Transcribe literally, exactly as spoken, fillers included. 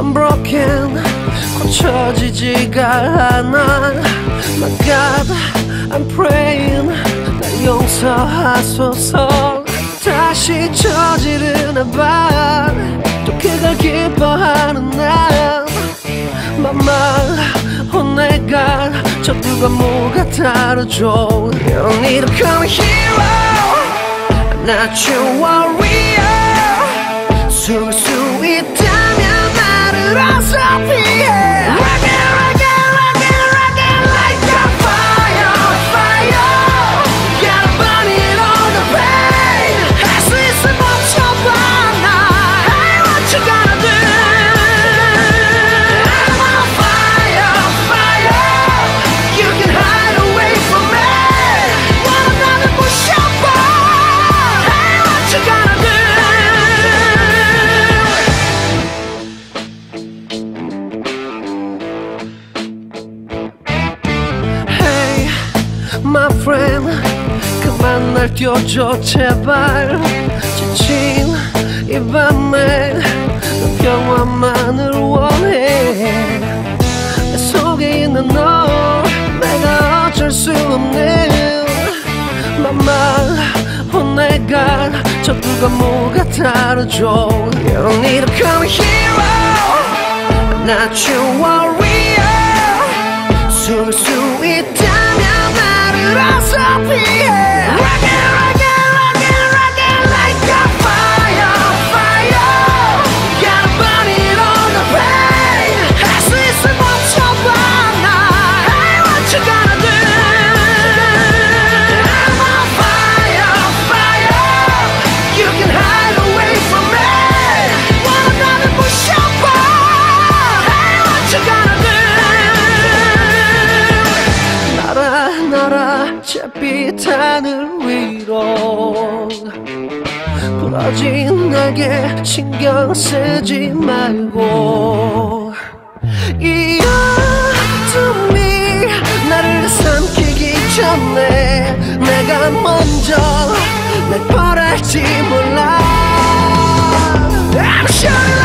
I'm broken, 고쳐지지가 않아. My God, I'm praying, 날 용서하소서. 다시 저지르나 봐, 또 그걸 기뻐하는 난 My mind, oh my God, 저 누가 뭐가 다르죠. You don't need to become a hero, I'm not your warrior. 숨을 수 있다면 나를 어서 피해. Rock it, rock it, rock it, rock it like a fire, fire. Gotta burn it on the pain. 할 수 있으면 멈춰봐, now I want you gotta 그만 날 띄워줘 제발. 지친 이 밤에 난 평화만을 원해. 내 속에 있는 너 내가 어쩔 수 없는 My mind, oh my God, 저 누가 뭐가 다르죠. You don't need to become a hero, I'm not your warrior. 숨을 수 있다면 나를 어서 피해. Rock it, rock it, rock it, rock it like a fire, fire. Gotta burn it on the pain. 할 수 있으면 멈춰봐, now I want you gotta do. I'm on fire, fire. You can hide away from me. Wanna 나를 부셔봐, I want you gotta do. 날아 잿빛 하늘 위로 부러진 나게 신경 쓰지 말고 이 어둠이 나를 삼키기 전에 내가 먼저 날 벌할지 몰라. I'm sure